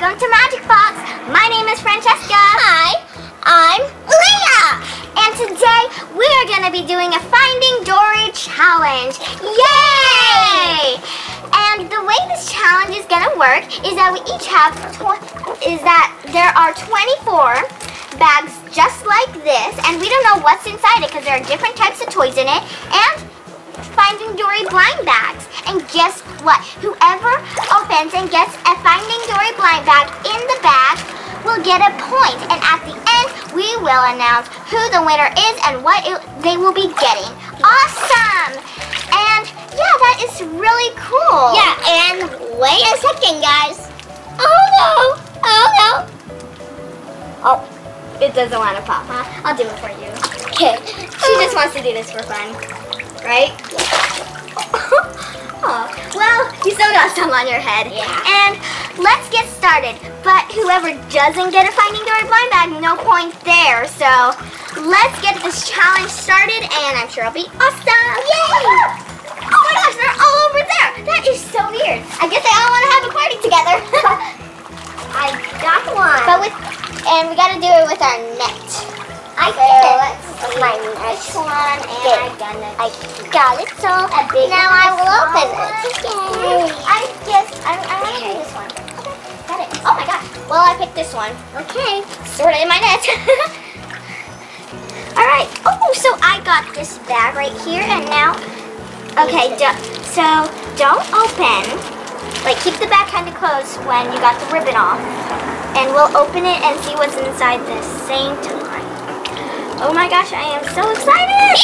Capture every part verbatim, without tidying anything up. Welcome to Magic Box. My name is Francesca. Hi, I'm Leah. And today we are going to be doing a Finding Dory challenge. Yay! And the way this challenge is going to work is that we each have is that there are twenty-four bags just like this, and we don't know what's inside it because there are different types of toys in it and Finding Dory blind bags. And guess what? Whoever opens and gets a Finding Dory blind bag in the bag will get a point. And at the end, we will announce who the winner is and what it, they will be getting. Awesome! And yeah, that is really cool. Yeah, and wait a second, guys. Oh no! Oh no! Oh, it doesn't want to pop, huh? I'll do it for you. Okay. She just wants to do this for fun. Right? Oh, well, you still got some on your head. Yeah. And let's get started. But whoever doesn't get a Finding Dory blind bag, no point there. So let's get this challenge started, and I'm sure it'll be awesome. Yay! Oh my gosh, they're all over there. That is so weird. I guess they all want to have a party together. I got one. But with, and we got to do it with our net. I so did it. Let's see my next one, and I got it. I got it. So a big now one I will open one. It. Okay. I guess I, I want to do this one. Okay, got it. Oh my gosh. Well, I picked this one. Okay, sort it in my net. All right. Oh, so I got this bag right here, and now. Okay. Do, so don't open. Like keep the bag kind of closed when you got the ribbon off, and we'll open it and see what's inside the same time. Oh my gosh, I am so excited!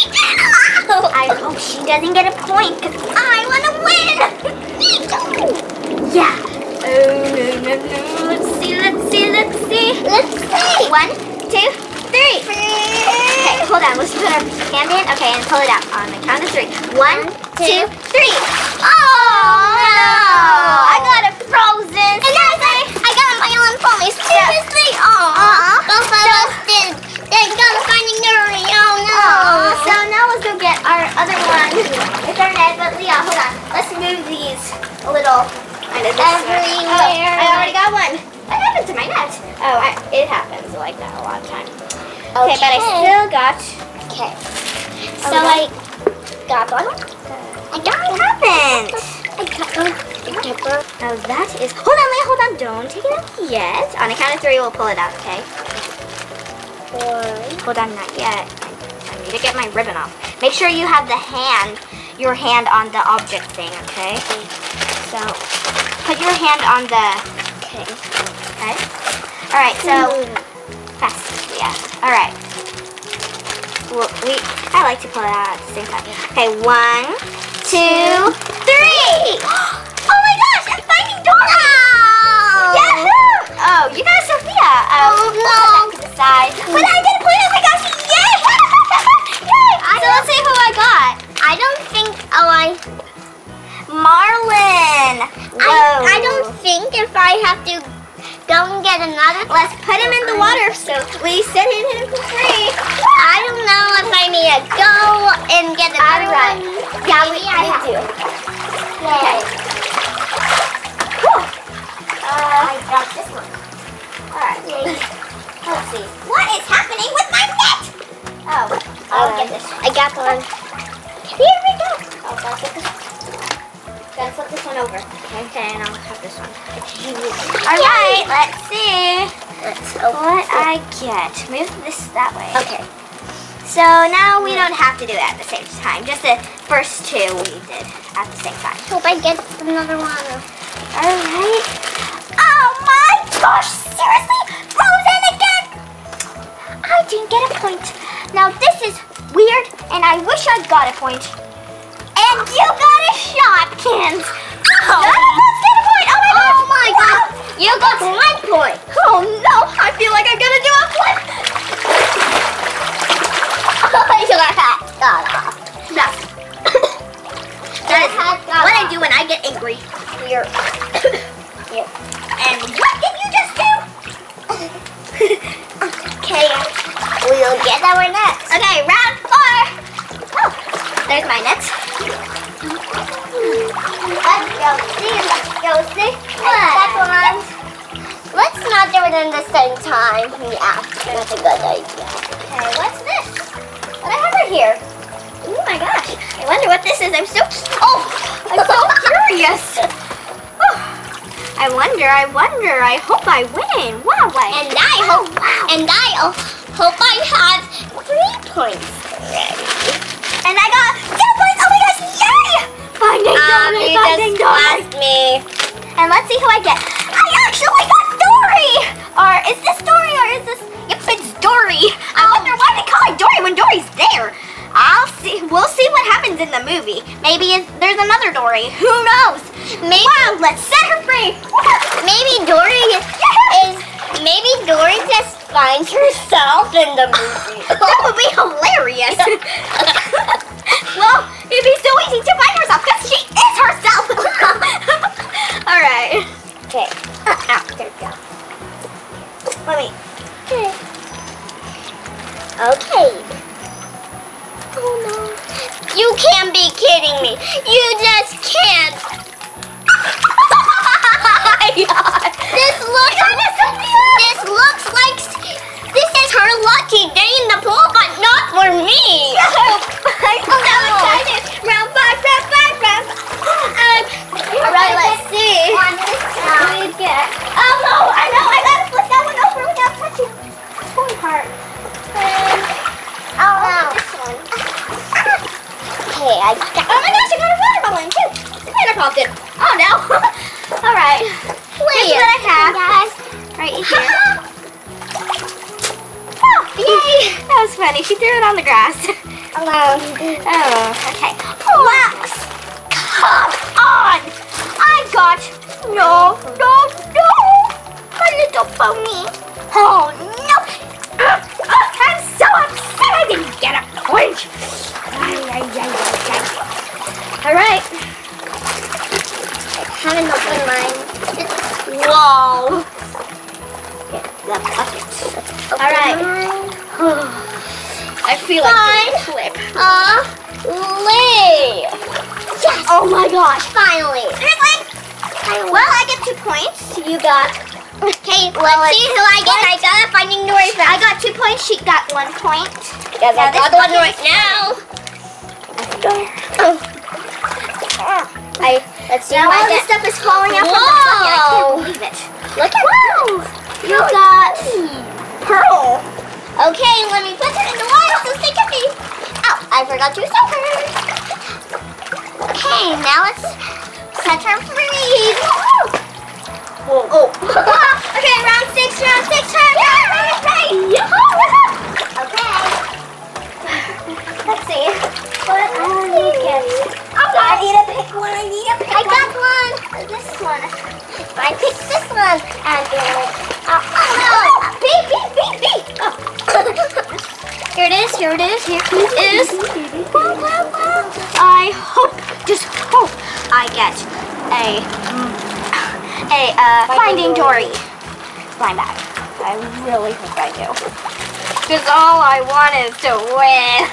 I hope she doesn't get a point because I want to win! Yeah. Let's see, let's see, let's see. Let's see. One, two, three. Okay, hold on. Let's put our hand in. Okay, and pull it out on the count of three. One, two, three. Oh, no! I got a Frozen. And now I, I got a My Little Pony. Seriously? Aw. Both of us did. They got Finding Dory. Oh no! Aww. So now let's go get our other one. It's our net, but Leah, hold on. Let's move these a little. Everywhere. Oh, I already got one. What happened to my net? Oh, I, it happens like that a lot of times. Okay, okay, but I still got. Okay. So oh, I got one. I got what happened. I got one. Oh, that is. Hold on, Leah. Hold on. Don't take it out yet. On a count of three, we'll pull it out. Okay. Hold on, not yet. I need to get my ribbon off. Make sure you have the hand, your hand on the object thing, okay? So, put your hand on the... Okay. Okay? Alright, so... Fast, yeah. Alright. Well, we, I like to pull it out at the same time. Okay, one, two, three! Oh my gosh, I'm Finding Dory! Oh. Yahoo! Oh, you got a Sofia. Um, oh no! Side. But I did a point! Oh my gosh! Yay! Yay! I so let's see who I got. I don't think. Oh, I. Marlin. Whoa. I I don't think if I have to go and get another. Let's put him in the water. So we set him for free. I don't know if I need to go and get another one. Yeah, we I have to. Okay. Cool. Uh, I got this one. All right. Let's see. What is happening with my net? Oh, I'll um, get this one. I got the one. Here we go. Oh, I'll get this one. Gotta flip this one over. Okay, and I'll have this one. All right, let's see let's what I get. Move this that way. Okay. So now we don't have to do it at the same time. Just the first two we did at the same time. Hope I get another one. All right. Oh my gosh, seriously? I didn't get a point. Now this is weird, and I wish I got a point. And you got a Shopkins. Oh. None of us get a point. Oh my god! Oh my god! Wow. You got one point. Oh no! I feel like I'm gonna do a flip. Oh my hat got off. No. That is what I do when I get angry. Here. Here. And what did you just do? Okay, we'll get our nets. Okay, round four. Oh, there's my nets. Let's go see, let's go see. Let's one. One. then the same time, yeah, that's a good idea. Okay, what's this? What do I have right here? Oh my gosh, I wonder what this is. I'm so, oh, I'm so curious. Oh, I wonder, I wonder, I hope I win. Wow, I, and I hope, oh, wow. and I hope I have three points already. And I got two points, oh my gosh, yay! Finding Dory, Finding Dory. Asked me. And let's see who I get. I actually got Dory! Or is this Dory or is this, yep, it's Dory. I wonder why they call it Dory when Dory's there. I'll see. We'll see what happens in the movie. Maybe there's another Dory. Who knows? Maybe, wow! Let's set her free. Maybe Dory is. is maybe Dory just finds herself in the movie. That would be hilarious. Well, it'd be so easy to find herself because she is herself. All right. Okay. Ow, there we go. Let me. Okay. Oh no. You can't be kidding me. You just can't. Oh my God. This looks This looks like this is her lucky day in the pool, but not for me. I'm so excited. Round five, round five, round five. Um, All right, let's see. On this side. Get. Oh no, I know. I gotta flip that one over without touching the phone part. Oh, no. Okay, I got, oh my gosh, I got a water balloon too. The water popped in. Oh no. All right. Here's what I have. Guys. Right here. Oh, yay. That was funny. She threw it on the grass. Alone. Oh, okay. Relax. Come on. I got no, no, no. My little pony. Oh no. I'm so upset I didn't get a point. Alright. I haven't opened mine. Whoa. Alright. I feel like I'm flip. Uh, Lee. Yes. Oh my gosh. Finally. Finally. Well, I get two points. You got. Okay, well, let's see who I get. I got Finding Dory. I got two points. She got one point. Yeah, I got one right now. Oh. I, let's see. Now all this stuff is falling out. Whoa! From the I can't believe it. Look at Whoa! That. You got pearl. Okay, let me put her in the water so she can be. Oh, I forgot to set her. Okay, now let's set her free. Whoa! Oh. Okay, round six, round six, round yeah. round six. Yeah. Okay. Let's see. What do we get? I need to pick one. I need to pick I one. I got one. This one. If I pick this one, I'm gonna. Oh, oh no! Oh, beep, beep, beep, beep. Oh. Here it is. Here it is. Here it is. Wow, wow, wow. I hope, just hope, I get a a uh, Finding Dory blind bag. I really hope I do. Because all I want is to win.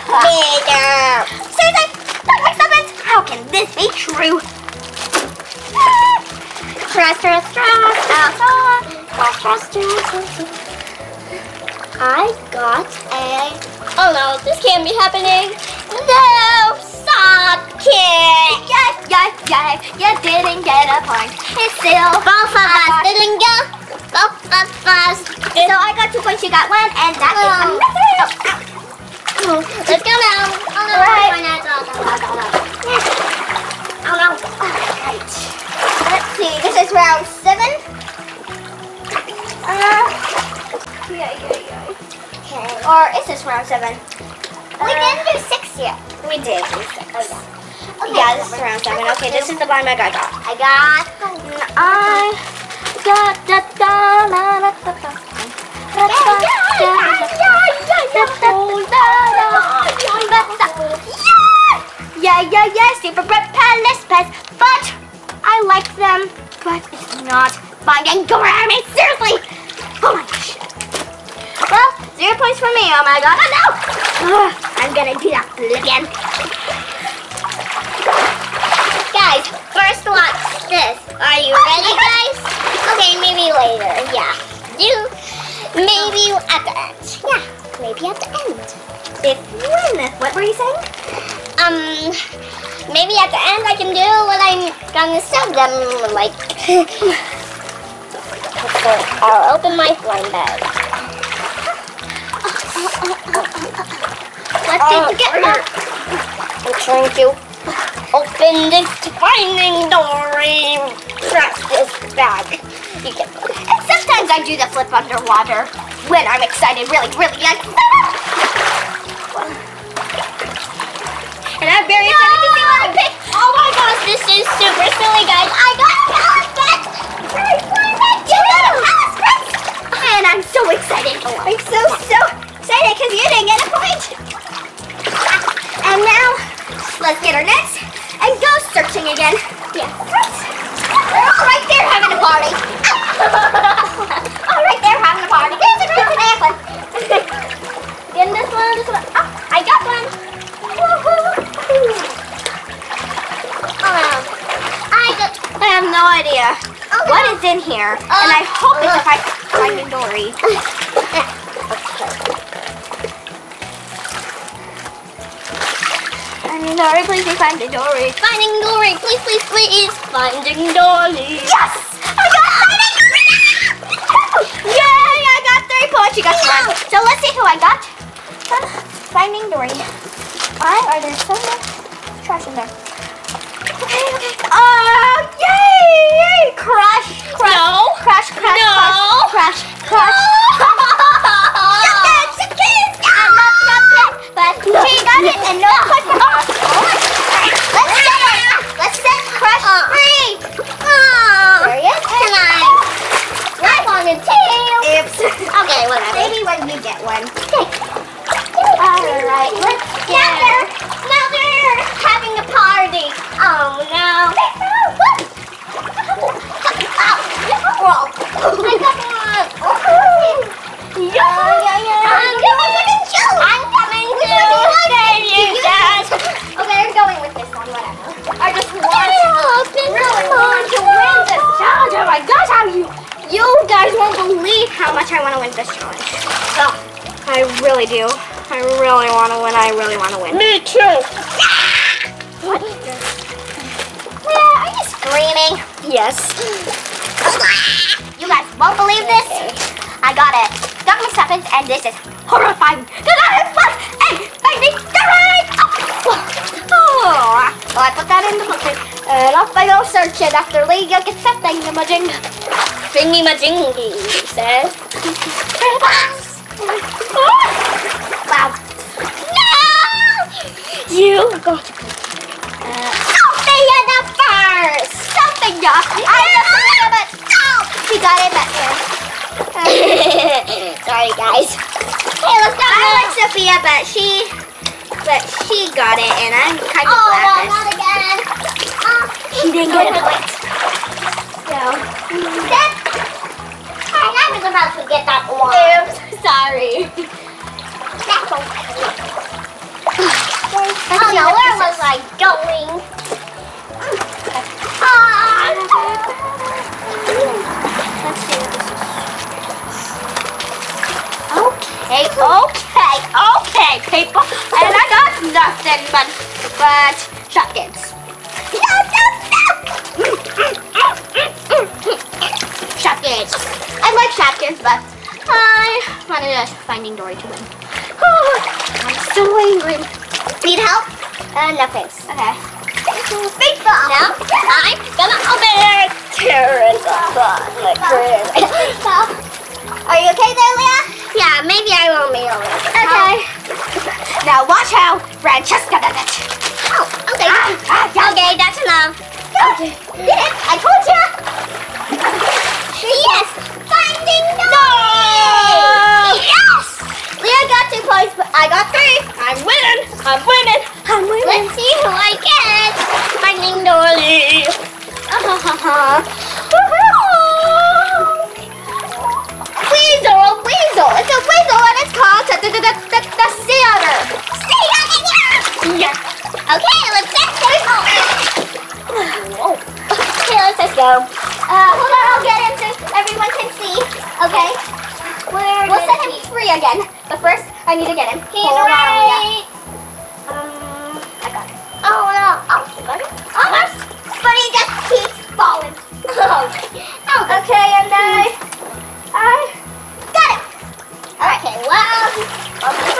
Yeah. Seriously, that makes sense. How can this be true? Stress, stress, stress, stress, stress. I got a. Oh no, this can't be happening. No, stop, kid. Yes, yes, yes. You didn't get a point. It's still both of us didn't get. Both of us. So I got two points. You got one, and that um, is. Oh, let's go now. Oh no, right. Why not? Oh, no, no, no. Oh, no. Alright. Let's see. This is round seven. Uh, yeah, yeah, yeah. Okay. Or is this round seven? Uh, we didn't do six yet. We did do six. Oh, yeah. Okay. Yeah, this is round seven. Okay, this is the blind bag I got. I got. I got. Da, da, la, la, da, da. Da, da, da, da, da. Yeah, yeah, yeah, super Palace Pets, but I like them, but it's not Finding Dory, seriously! Oh my gosh. Well, zero points for me, oh my god, oh no! Ugh, I'm gonna do that again. Guys, first watch this. Are you ready, guys? Okay, maybe later, yeah. do maybe at the end. Yeah, maybe at the end. If when? What were you saying? Um, maybe at the end I can do what I'm gonna sell them, like. So I'll open my blind bag. What did you get? I'm trying to open this Finding Dory practice bag. You can. And sometimes I do the flip underwater when I'm excited, really, really like. And I'm very no! excited to see what I pick. Oh my gosh, this is super silly, guys. I got a Palace Pets. I got a Palace Pets. And I'm so excited. Oh, I'm so so excited because you didn't get a point. And now let's get our nets and go searching again. Yeah. They're all right there having a party. All right there having a party. There's another one. Then this one, this one. Oh, I got one. Um, I got. I have no idea okay. what is in here, uh, and I hope uh, it's if I find a Dory. Finding Dory, please be Finding Dory. Finding Dory, please, please, please. Finding Dory. Yes! I got Finding Dory! Yay, I got three points. You got one. So let's see who I got. Finding Dory. Why are there so much trash in there? Okay, okay. Oh, yay! Yay! Crash, crash, no. crash, crash, no. crash, crash, crash. Shopkins, Shopkins! I love Shopkins, but she got it and no one put it on. Let's set it. Let's set Crash free. Oh, there it is. Can I? I want a tail. Oops. Okay, whatever. Maybe when we get one. Okay. All right, let's get now they're, now they're having a party. Oh no. Oh, I got one. Yeah, yeah, yeah. I'm coming with the show. I'm coming to save you guys. Okay, I'm going with this one, whatever. I just want to really want to win this challenge. Oh my gosh, how you, you guys won't believe how much I want to win this challenge. So, I really do. I really want to win. I really want to win. Me too. Yeah! What? Yeah, are you screaming? Yes. You guys won't believe this. I got it. Got my Shopkins, and this is horrifying. Because I have fun and finding Dory. Oh. So I put that in the bucket, and off I go searching after Leo gets that thingamajing. Thingamajing, he says. Wow. No! You got to go. Uh, Sofia the First! Sofia! I don't know about Soph! She got it back here. Um, sorry, guys. Hey, let's go. I like Sofia, but she... But she got it, and I'm kind of oh, glad. Oh, no, not again. Uh, she didn't get it. So... That... I was about to get that one. Oops, sorry. Oh, no, where was I going? Uh, Let's see what this is. Okay, okay, okay, people. And I got nothing but, but Shopkins. No, no, no! Shopkins. I like Shopkins, but I wanted a Finding Dory to win. Oh, I'm so angry. Need help? Uh, no thanks. Okay. Baseball. Now, I'm gonna open it. Tearing apart my crib. Are you okay there, Leah? Yeah, maybe I won't be all right. Okay. Oh. Now watch how Francesca does it. Oh, okay. Ah, ah, okay, that's enough. Okay. Yes, I told you. Yes, Finding Dory. Yes. Leah got two points, but I got three. I'm winning. I'm winning. I'm winning. Let's see who I get. Finding Dory. Uh -huh -huh -huh. Weasel, a weasel. It's a weasel, and it's called the, the, the, the, the sea otter. Sea otter. Yeah. Okay, let's get this. Oh. Okay, let's just go. Uh, hold on, I'll get in so everyone can see. Okay. We're we'll set him free again. But first, I need to get him. He's hold right. On, um, I got him. Oh no! Oh, I got him. Almost. But he just keeps falling. Oh. Okay, and I, I got him. Okay. Well. Okay.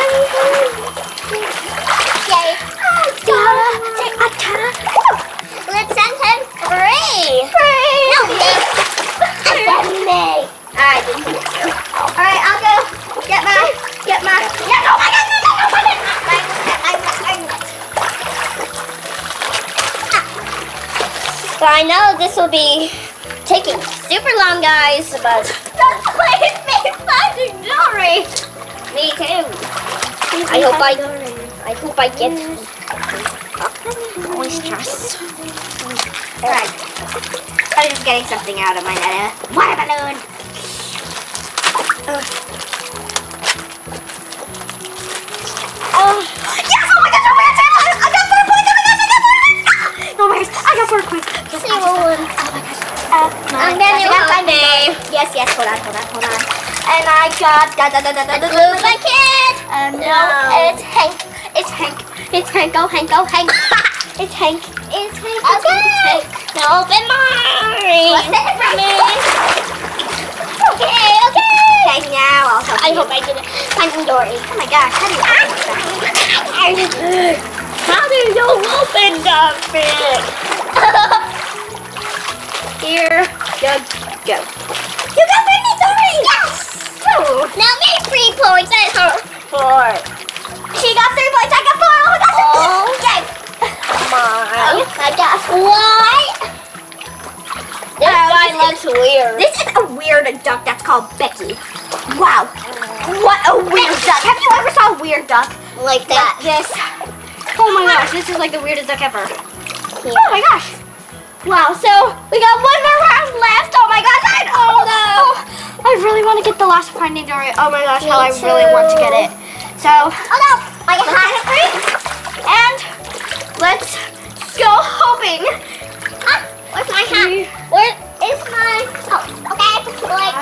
I got him. Let's send him free. Free. No, me. Send me. All right. All right. I'll go get my, get my. Yeah. No, I got it. No, I got it. I got it. I got it. So I know this will be taking super long, guys, but don't play me Finding Dory. Me too. I hope I, I hope I get. Always trust. Alright. I'm just getting something out of my net. Water balloon! Oh. Yes! Oh my gosh! Oh my gosh! I got four points! Oh my gosh! I got four points! No worries! I got four points! Yes, I got four points. Oh my gosh. Uh, I'm gonna help me. Yes, yes. Hold on, hold on, hold on. And I got da da da da da da blue bucket! Um, no. It's Hank. It's Hank. It's Hank. Oh, Hank. Oh, Hank. It's Hank. It's Hank. Okay. It's Hank. No, open mine. What's that for me? Okay, okay. Okay, now I'll help I you. Hope I did it. Finding Dory. Oh my gosh. How do you open that? How do you open that bit? Here you go. You got Finding Dory. Yes. Oh. Now me three points. That's her. Four. She got three points. I got four. Oh, I got oh. Okay. Mine. I got what? This wow, guy looks weird. This is a weird duck that's called Becky. Wow. What a weird duck. Have you ever saw a weird duck? Like that. Like this. Oh my gosh, this is like the weirdest duck ever. Yeah. Oh my gosh. Wow, so we got one more round left. Oh my gosh, I oh no. I really want to get the last Finding Dory. Oh my gosh, how I really want to get it. So, oh no, I got three. And let's go hoping. Ah, where's my hat? Where is my? Oh, okay. Like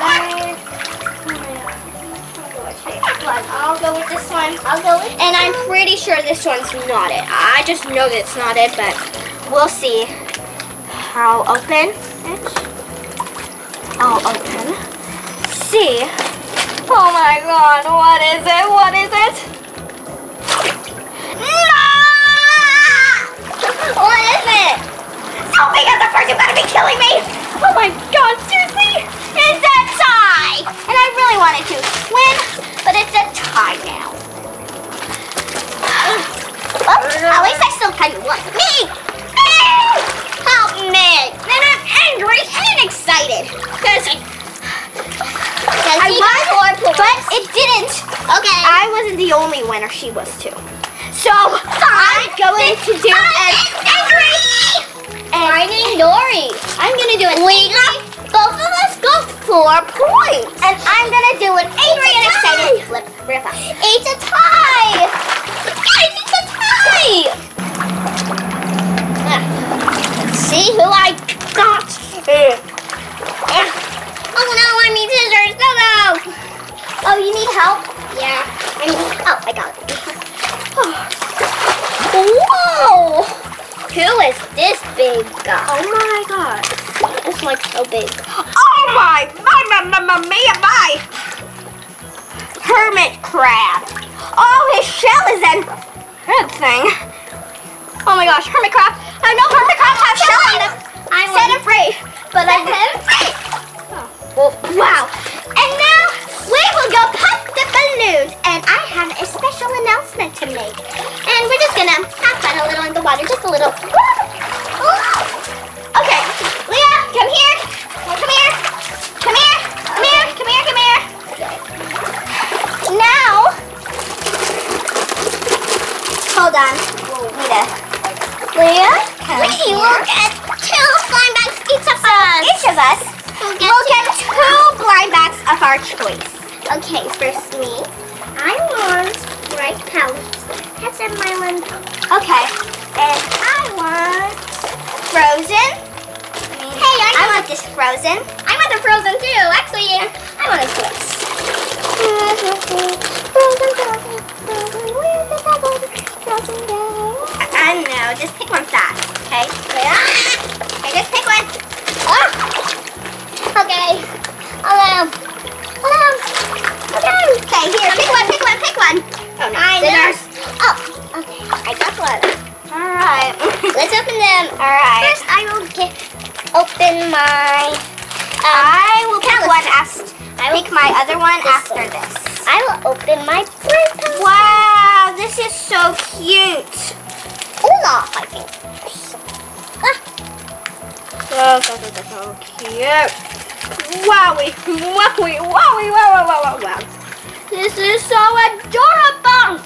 that. I'll go with this one. I'll go with. And I'm pretty sure this one's not it. I just know that's not it, but we'll see. I'll open it. I'll open. See. Oh my God! What is it? What is it? No! What is it? Sofia the First, you gotta be killing me! Oh my God, seriously? It's a tie! And I really wanted to win, but it's a tie now. Well, at least I still kind of won. Me! Me! Help me! And I'm angry and excited. Because I won, but it didn't. Okay. I wasn't the only winner, she was too. So, I'm going to do an Finding Dory. I'm going to do an We got both of us got four points. And I'm going to do an angry and excited flip. It's a tie. Guys, it's a tie. Let's see who I got. Oh no, I need scissors. No, no. Oh, you need help? Yeah. I need, oh, I got it. Whoa! Who is this big guy? Oh my God! It's like so big. Oh my! My my my my my! Hermit crab! Oh, his shell is in that thing. Oh my gosh, hermit crab! I know hermit crabs have shell on them. I set him free, but I set him free. Oh. Wow! And now we will go pop the balloons, and I have a special announcement to make. And we're just gonna have fun a little in the water, just a little. Okay, Leah, come here, come here, come here, come here, come here, come here. Now, hold on, Leah. Leah, come we here. Will get two blind bags each of so us. Each of us will get, we'll get two, two blind bags of our choice. Okay, first me. I want right Palace Pets and My Little Pony. Okay. And I want Frozen. Hey, I, I want this Frozen. I want the Frozen too. Actually, I want a Twix. I don't know. Just pick one fast, okay? Okay, just pick one. Oh. Okay. Hello. Hello. Okay. Okay, here. Pick one, pick one, pick one. Oh, nice. Scissors. Oh, okay. I got one. All right. Let's open them. All right. First, I will get... Open my. Um, I will pick one after. I will pick my other one after this. I will open my present. Wow, this is so cute. Hola, I think. Ah. So, so, so, so cute. Wowie, wowie, wowie, wow, wow, wow, wow. This is so adorable.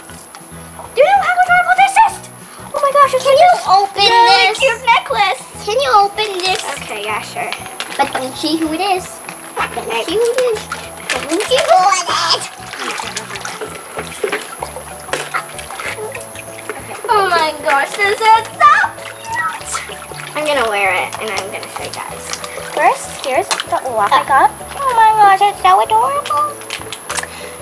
Do you know how adorable this is? Oh my gosh! Can you open really this? Cute necklace. Can you open this? Okay, yeah, sure. But don't see who it is. Don't see who it is. Don't see who it is. Oh my gosh, this is so cute. I'm gonna wear it and I'm gonna show you guys. First, here's the wash I got. Oh my gosh, it's so adorable.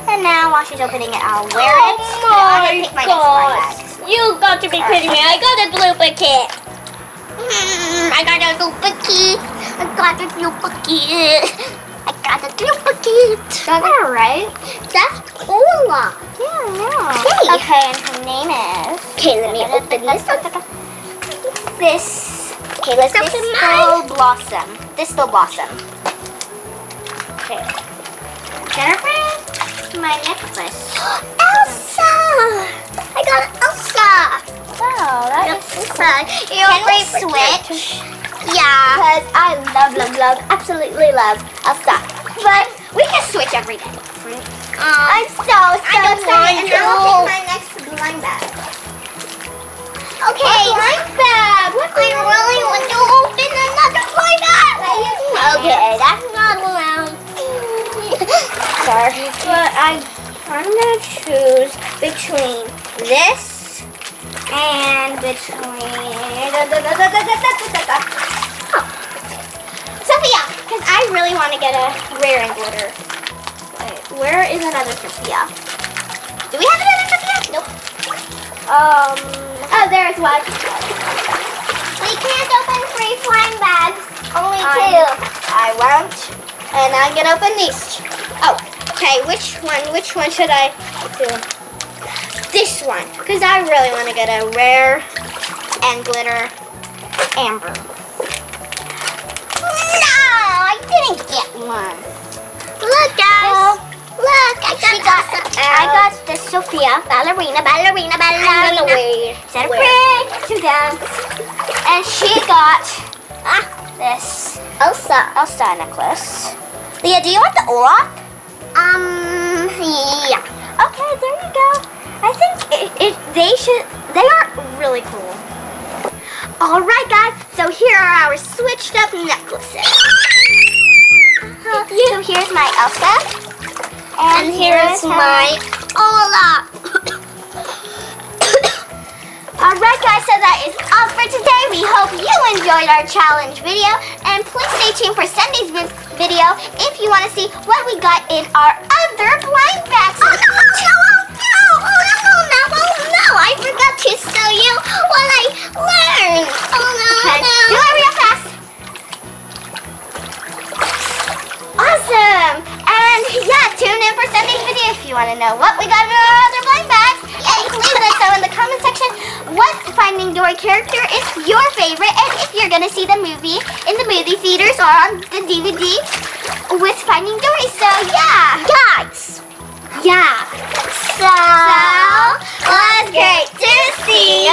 And now while she's opening it, I'll wear oh it. Oh my, my gosh. You got to be kidding me. I got a blooper kit. I got a super key. I got a super key. I got a super key. That's all right. That's Ola. Yeah, yeah. Okay. Okay, and her name is. Okay, let me open this. This. Okay, let's open this mine. Thistle blossom. Thistle blossom. Okay. Jennifer, my necklace. Elsa. I got Elsa. Wow, that is fun. Can we switch? Yeah. Because I love, love, love, absolutely love Elsa. But we can switch every day. Um, I'm so, so I'm excited. And I will pick my next blind bag. Okay. What blind bag? What I really want to open another blind bag. Okay, that's not allowed. Sorry. But I, I'm going to choose between this and between... Oh. Sophia! Because I really want to get a rare and glitter. Wait, where is another Sophia? Do we have another Sophia? Nope. Um, oh, there's one. We can't open three flying bags. Only um, two. I won't. And I can open these. Oh, okay. Which one? Which one should I do? This one, because I really want to get a rare and glitter amber. No, I didn't get one. Look, guys. Well, look, I got, got I got the Sophia ballerina, ballerina, ballerina. Set a break to dance. And she got ah, this Elsa, Elsa necklace. Leah, do you want the Olaf? Um, yeah. Okay, there you go. I think it, it, they should, they are really cool. All right, guys, so here are our switched up necklaces. Uh-huh. So here's my Elsa. And, and here's, here's my Ola. All right, guys, so that is all for today. We hope you enjoyed our challenge video. And please stay tuned for Sunday's video if you want to see what we got in our other blind bags. Oh, no, no, oh, no. I forgot to show you what I learned. Oh no, okay. no. Do it real fast. Awesome. And yeah, tune in for Sunday's video if you want to know what we got in our other blind bags. And please let us know in the comment section what Finding Dory character is your favorite and if you're going to see the movie in the movie theaters or on the D V D with Finding Dory. So yeah. Guys. Yeah. So, well, it's great to see you.